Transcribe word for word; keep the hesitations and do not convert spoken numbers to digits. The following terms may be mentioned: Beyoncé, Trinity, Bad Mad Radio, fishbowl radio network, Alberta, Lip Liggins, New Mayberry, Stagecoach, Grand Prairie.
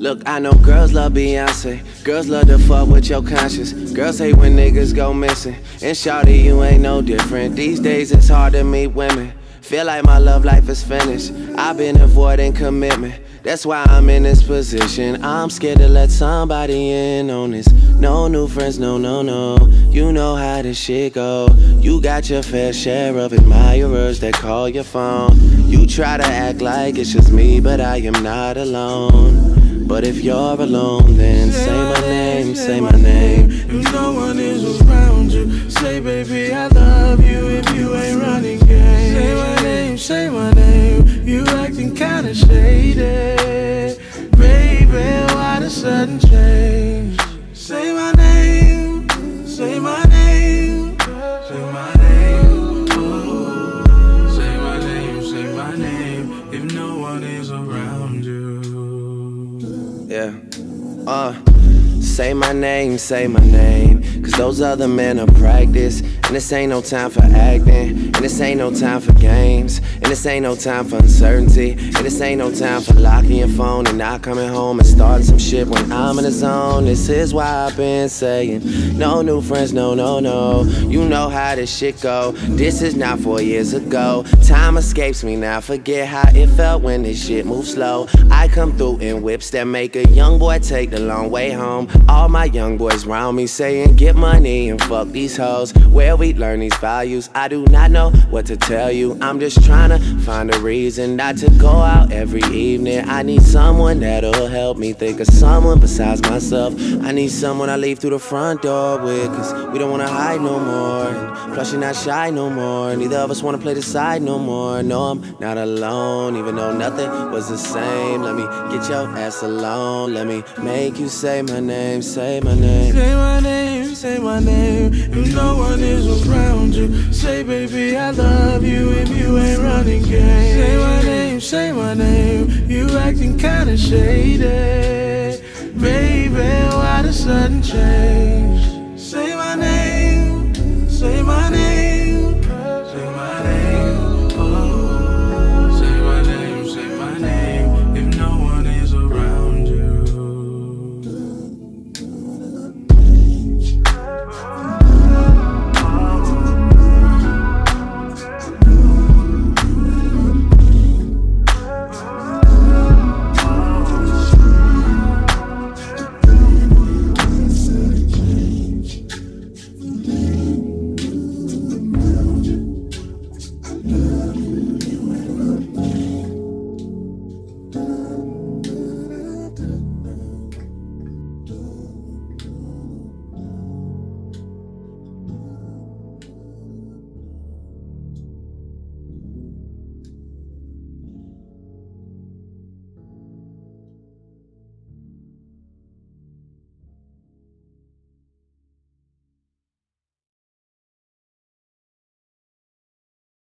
Look, I know girls love Beyonce. Girls love to fuck with your conscience. Girls hate when niggas go missing. And shawty, you ain't no different. These days it's hard to meet women. Feel like my love life is finished. I've been avoiding commitment. That's why I'm in this position. I'm scared to let somebody in on this. No new friends, no, no, no. You know how this shit go. You got your fair share of admirers that call your phone. You try to act like it's just me, but I am not alone. But if you're alone, then say my name, say my name. If no one is around you, say baby I love you if you ain't running game. Say my name, say my name. You acting kinda shady. Baby, why the sudden change? Say my name, say my name, say my name, oh. Say my name, say my name, if no one is around you. Yeah, uh, say my name, say my name, cause those other men are practice. And this ain't no time for acting, and this ain't no time for games, and this ain't no time for uncertainty, and this ain't no time for locking your phone and not coming home and starting some shit when I'm in the zone. This is why I've been saying, no new friends, no, no, no. You know how this shit go. This is not four years ago. Time escapes me now, forget how it felt when this shit moved slow. I come through in whips that make a young boy take the long way home. All my young boys round me saying, get money and fuck these hoes. Where we learn these values, I do not know what to tell you. I'm just trying to find a reason not to go out every evening. I need someone that'll help me think of someone besides myself. I need someone I leave through the front door with, cause we don't wanna hide no more, and plus you're not shy no more. Neither of us wanna play the side no more. No, I'm not alone, even though nothing was the same. Let me get your ass alone. Let me make you say my name, say my name. Say my name, say my name. If no one is around you, say baby I love you if you ain't running game. Say my name, say my name. You acting kinda shady. Baby, why the sudden change? Say my name, say my name.